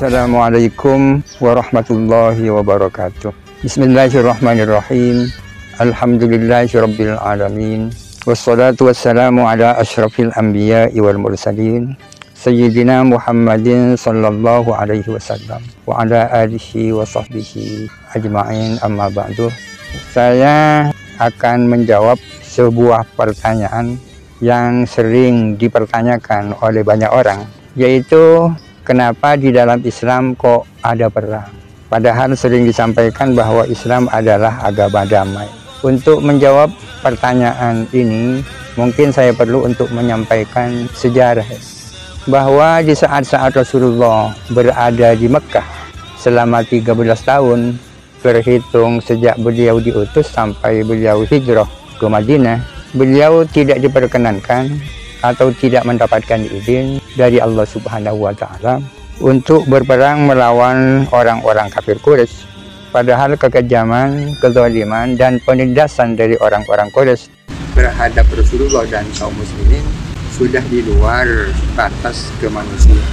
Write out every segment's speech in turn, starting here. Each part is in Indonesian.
Assalamualaikum warahmatullahi wabarakatuh. Bismillahirrahmanirrahim. Alhamdulillahirabbil alamin. Wassalatu wassalamu ala asyrafil anbiya'i wal mursalin Sayyidina Muhammadin sallallahu alaihi wasallam wa ala alihi wa sahbihi ajma'in, amma ba'du. Saya akan menjawab sebuah pertanyaan yang sering dipertanyakan oleh banyak orang, yaitu kenapa di dalam Islam kok ada perang? Padahal sering disampaikan bahwa Islam adalah agama damai. Untuk menjawab pertanyaan ini, mungkin saya perlu untuk menyampaikan sejarah, bahwa di saat-saat Rasulullah berada di Mekah selama 13 tahun, berhitung sejak beliau diutus sampai beliau hijrah ke Madinah, beliau tidak diperkenankan atau tidak mendapatkan izin dari Allah Subhanahu wa taala untuk berperang melawan orang-orang kafir Quraisy. Padahal kekejaman, kezaliman dan penindasan dari orang-orang Quraisy terhadap Rasulullah dan kaum muslimin sudah di luar batas kemanusiaan.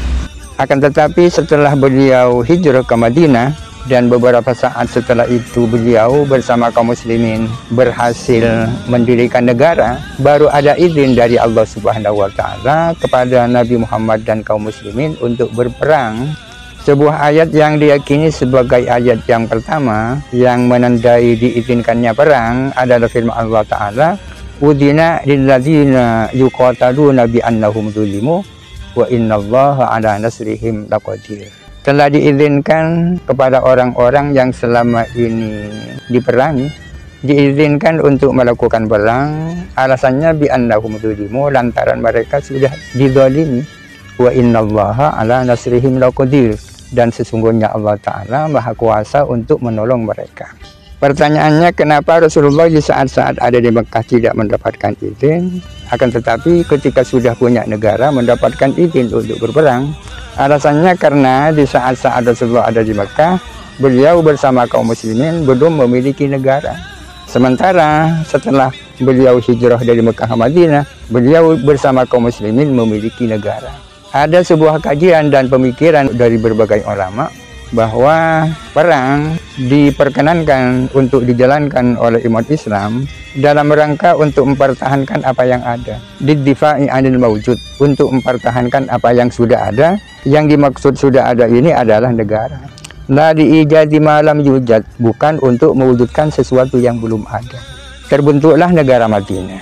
Akan tetapi setelah beliau hijrah ke Madinah dan beberapa saat setelah itu beliau bersama kaum muslimin berhasil mendirikan negara, baru ada izin dari Allah Subhanahu wa taala kepada Nabi Muhammad dan kaum muslimin untuk berperang. Sebuah ayat yang diyakini sebagai ayat yang pertama yang menandai diizinkannya perang adalah firman Allah taala, "Udina lilladzina yuqataluna bi'anlahum tujimu wa inna allaha ala nasrihim la qadir." Telah diizinkan kepada orang-orang yang selama ini diperangi, diizinkan untuk melakukan perang. Alasannya bi'anlahum tujimu, lantaran mereka sudah dizalimi. Wa inna allaha ala nasrihim la qadir, dan sesungguhnya Allah Ta'ala maha kuasa untuk menolong mereka. Pertanyaannya, kenapa Rasulullah di saat-saat ada di Mekah tidak mendapatkan izin, akan tetapi ketika sudah punya negara mendapatkan izin untuk berperang? Alasannya karena di saat-saat Rasulullah ada di Mekah, beliau bersama kaum muslimin belum memiliki negara. Sementara setelah beliau hijrah dari Mekah ke Madinah, beliau bersama kaum muslimin memiliki negara. Ada sebuah kajian dan pemikiran dari berbagai ulama bahwa perang diperkenankan untuk dijalankan oleh umat Islam dalam rangka untuk mempertahankan apa yang ada, diva'i al-mawjud, untuk mempertahankan apa yang sudah ada. Yang dimaksud sudah ada ini adalah negara. La diijadi malam yujad, bukan untuk mewujudkan sesuatu yang belum ada. Terbentuklah negara Madinah.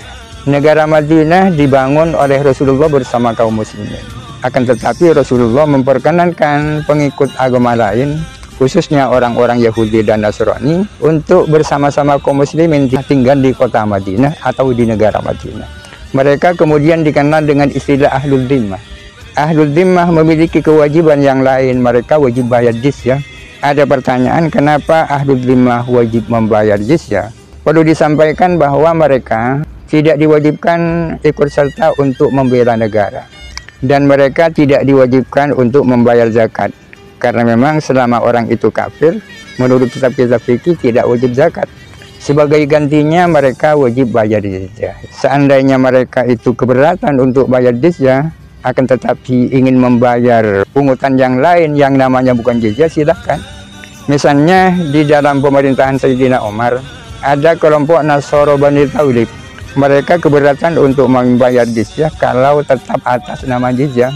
Negara Madinah dibangun oleh Rasulullah bersama kaum muslimin. Akan tetapi Rasulullah memperkenankan pengikut agama lain, khususnya orang-orang Yahudi dan Nasrani, untuk bersama-sama kaum muslimin tinggal di kota Madinah atau di negara Madinah. Mereka kemudian dikenal dengan istilah Ahludz Dzimmah. Ahludz Dzimmah memiliki kewajiban yang lain, mereka wajib bayar jisya. Ada pertanyaan, kenapa Ahludz Dzimmah wajib membayar jisya? Perlu disampaikan bahwa mereka tidak diwajibkan ikut serta untuk membela negara, dan mereka tidak diwajibkan untuk membayar zakat. Karena memang selama orang itu kafir, menurut kitab-kitab fikih tidak wajib zakat. Sebagai gantinya mereka wajib bayar jizyah. Seandainya mereka itu keberatan untuk bayar jizyah, akan tetapi ingin membayar pungutan yang lain yang namanya bukan jizyah, silahkan. Misalnya di dalam pemerintahan Sayyidina Omar, ada kelompok Nasoro Bani Tauhid. Mereka keberatan untuk membayar jizyah kalau tetap atas nama jizyah,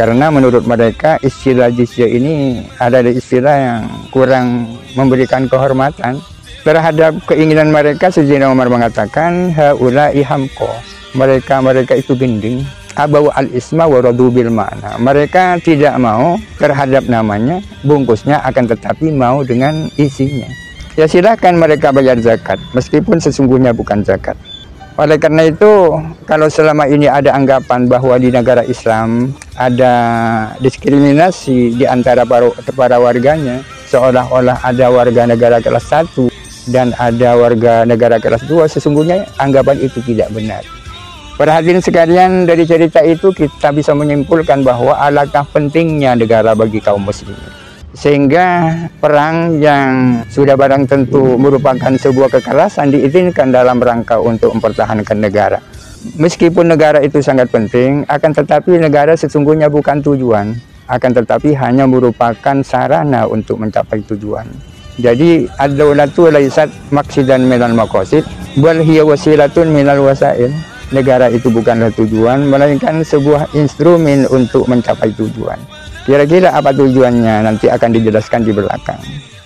karena menurut mereka istilah jisya ini adalah istilah yang kurang memberikan kehormatan terhadap keinginan mereka. Sayyidina Omar mengatakan, haula ihamqa, mereka itu gending, aba al isma wa radu bil, makna mereka tidak mau terhadap namanya, bungkusnya, akan tetapi mau dengan isinya. Ya silakan mereka bayar zakat meskipun sesungguhnya bukan zakat. Oleh karena itu, kalau selama ini ada anggapan bahwa di negara Islam ada diskriminasi di antara para warganya, seolah-olah ada warga negara kelas 1 dan ada warga negara kelas 2, sesungguhnya anggapan itu tidak benar. Para hadirin sekalian, dari cerita itu kita bisa menyimpulkan bahwa alangkah pentingnya negara bagi kaum muslimin. Sehingga perang yang sudah barang tentu merupakan sebuah kekerasan diizinkan dalam rangka untuk mempertahankan negara. Meskipun negara itu sangat penting, akan tetapi negara sesungguhnya bukan tujuan. akan tetapi hanya merupakan sarana untuk mencapai tujuan. Jadi ad-daulatu laisat maqsadun minal maqasid bal hiya wasilatun minal wasa'il. Negara itu bukanlah tujuan, melainkan sebuah instrumen untuk mencapai tujuan. Kira-kira apa tujuannya nanti akan dijelaskan di belakang.